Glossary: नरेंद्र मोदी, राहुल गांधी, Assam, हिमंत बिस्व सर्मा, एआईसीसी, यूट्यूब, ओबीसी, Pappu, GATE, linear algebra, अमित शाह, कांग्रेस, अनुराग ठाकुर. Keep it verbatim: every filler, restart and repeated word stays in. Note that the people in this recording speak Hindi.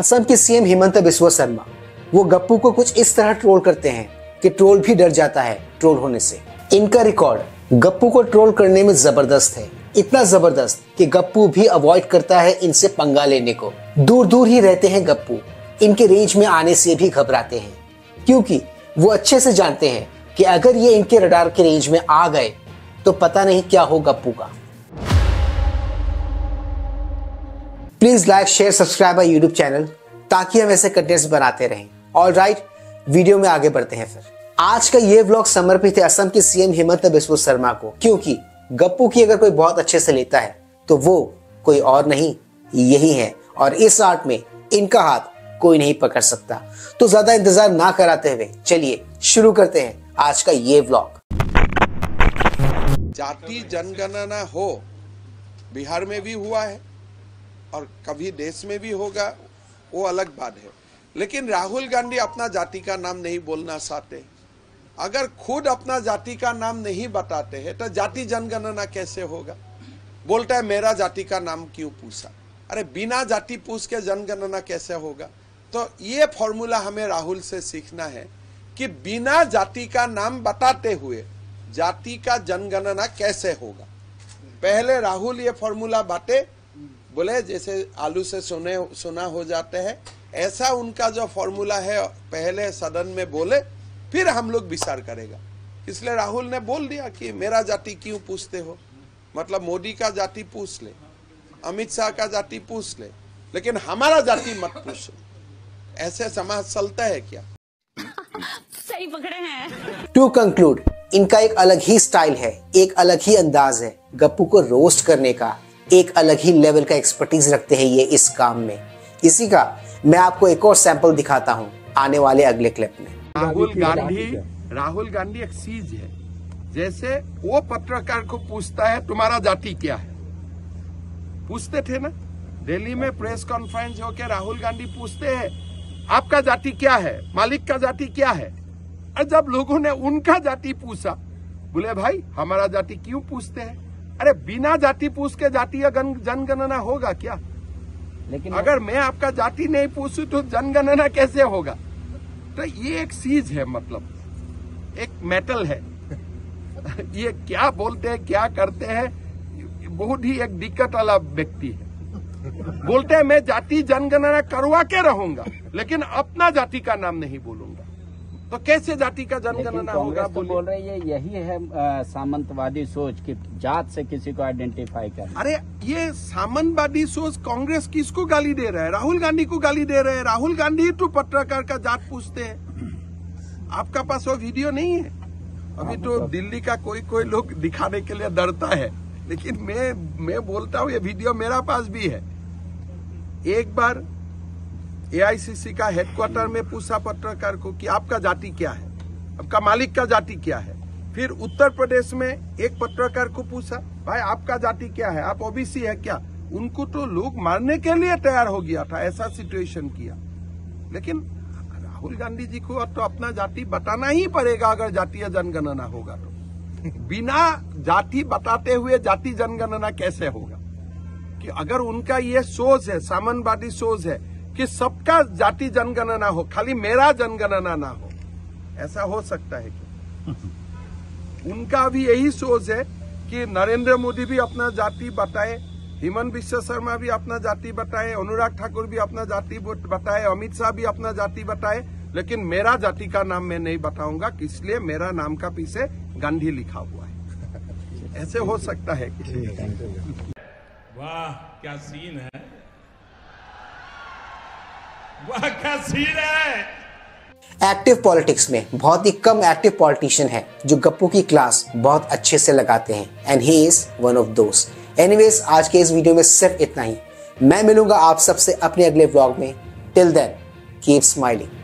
असम के सीएम हिमंत बिस्व सर्मा, वो गप्पू को कुछ इस तरह ट्रोल करते हैं कि ट्रोल भी डर जाता है ट्रोल होने से। इनका रिकॉर्ड गप्पू को ट्रोल करने में जबरदस्त है, इतना जबरदस्त कि गप्पू भी अवॉइड करता है इनसे पंगा लेने को। दूर दूर ही रहते हैं गप्पू, इनके रेंज में आने से भी घबराते हैं, क्योंकि वो अच्छे से जानते हैं कि अगर ये इनके रडार के रेंज में आ गए तो पता नहीं क्या हो गप्पू का। Please like share subscribe our यूट्यूब channel ताकि हम ऐसे कंटेंट्स बनाते रहें। ऑल राइट, वीडियो में आगे बढ़ते हैं। फिर आज का ये व्लॉग समर्पित है असम के सीएम हिमंत बिस्व सर्मा को, क्योंकि गप्पू की अगर कोई बहुत अच्छे से लेता है तो वो कोई और नहीं यही है, और इस आर्ट में इनका हाथ कोई नहीं पकड़ सकता। तो ज्यादा इंतजार ना कराते हुए चलिए शुरू करते हैं आज का ये व्लॉग। जाति जनगणना हो बिहार में भी हुआ है और कभी देश में भी होगा, वो अलग बात है, लेकिन राहुल गांधी अपना जाति का नाम नहीं बोलना चाहते। अगर खुद अपना जाति का नाम नहीं बताते हैं तो जाति जनगणना कैसे होगा? बोलता है मेरा जाति का नाम क्यों पूछा, अरे बिना जाति पूछ के जनगणना कैसे होगा? तो ये फॉर्मूला हमें राहुल से सीखना है कि बिना जाति का नाम बताते हुए जाति का जनगणना कैसे होगा। पहले राहुल ये फॉर्मूला बातें बोले जैसे आलू से सुने सुना हो जाते हैं, ऐसा उनका जो फॉर्मूला है पहले सदन में बोले, फिर हम लोग विचार करेगा। इसलिए राहुल ने बोल दिया कि मेरा जाति क्यों पूछते हो, मतलब मोदी का जाति पूछ ले, अमित शाह का जाति पूछ ले, लेकिन हमारा जाति मत पूछो। ऐसे समाज चलता है क्या? सही पकड़े हैं। टू कंक्लूड, इनका एक अलग ही स्टाइल है, एक अलग ही अंदाज है गप्पू को रोस्ट करने का, एक अलग ही लेवल का एक्सपर्टीज रखते हैं ये इस काम में। इसी का मैं आपको एक और सैंपल दिखाता हूँ आने वाले अगले क्लिप में। राहुल गांधी राहुल गांधी एक चीज है, जैसे वो पत्रकार को पूछता है तुम्हारा जाति क्या है, पूछते थे ना दिल्ली में प्रेस कॉन्फ्रेंस होकर राहुल गांधी पूछते हैं आपका जाति क्या है, मालिक का जाति क्या है, और जब लोगों ने उनका जाति पूछा बोले भाई हमारा जाति क्यों पूछते हैं? अरे बिना जाति पूछ के जातीय जनगणना होगा क्या? लेकिन अगर मैं आपका जाति नहीं पूछू तो जनगणना कैसे होगा? तो ये एक चीज है, मतलब एक मेटल है। ये क्या बोलते हैं क्या करते हैं, बहुत ही एक दिक्कत वाला व्यक्ति है। बोलते हैं मैं जाति जनगणना करवा के रहूंगा लेकिन अपना जाति का नाम नहीं बोलूंगा, तो कैसे जाति का जनगणना होगा? तो बोल रहे ये यही है आ, सामंतवादी सोच कि जात से किसी को आइडेंटिफाई कर। अरे ये सामंतवादी सोच कांग्रेस किसको गाली दे रहा है? राहुल गांधी को गाली दे रहे हैं। राहुल गांधी तो पत्रकार का जात पूछते हैं। आपका पास वो वीडियो नहीं है? अभी तो दिल्ली का कोई कोई लोग दिखाने के लिए डरता है, लेकिन मैं मैं बोलता हूँ ये वीडियो मेरा पास भी है। एक बार एआईसीसी का हेडक्वार्टर में पूछा पत्रकार को कि आपका जाति क्या है, आपका मालिक का जाति क्या है। फिर उत्तर प्रदेश में एक पत्रकार को पूछा भाई आपका जाति क्या है, आप ओबीसी है क्या? उनको तो लोग मारने के लिए तैयार हो गया था, ऐसा सिचुएशन किया। लेकिन राहुल गांधी जी को तो अपना जाति बताना ही पड़ेगा अगर जातीय जनगणना होगा तो। बिना जाति बताते हुए जाति जनगणना कैसे होगा? कि अगर उनका ये सोच है, सामंतवादी सोच है कि सबका जाति जनगणना हो, खाली मेरा जनगणना ना हो, ऐसा हो सकता है कि उनका भी यही सोच है कि नरेंद्र मोदी भी अपना जाति बताए, हिमंत बिस्व सर्मा भी अपना जाति बताए, अनुराग ठाकुर भी अपना जाति बताए, अमित शाह भी अपना जाति बताए, लेकिन मेरा जाति का नाम मैं नहीं बताऊंगा, इसलिए मेरा नाम का पीछे गांधी लिखा हुआ है। ऐसे हो सकता है कि वाह क्या सीन है, वाह क्या सीन है। एक्टिव पॉलिटिक्स में बहुत ही कम एक्टिव पॉलिटिशियन है जो गप्पू की क्लास बहुत अच्छे से लगाते हैं, and he is one of those. Anyways, आज के इस वीडियो में सिर्फ इतना ही। मैं मिलूंगा आप सबसे अपने अगले व्लॉग में। Till then keep smiling.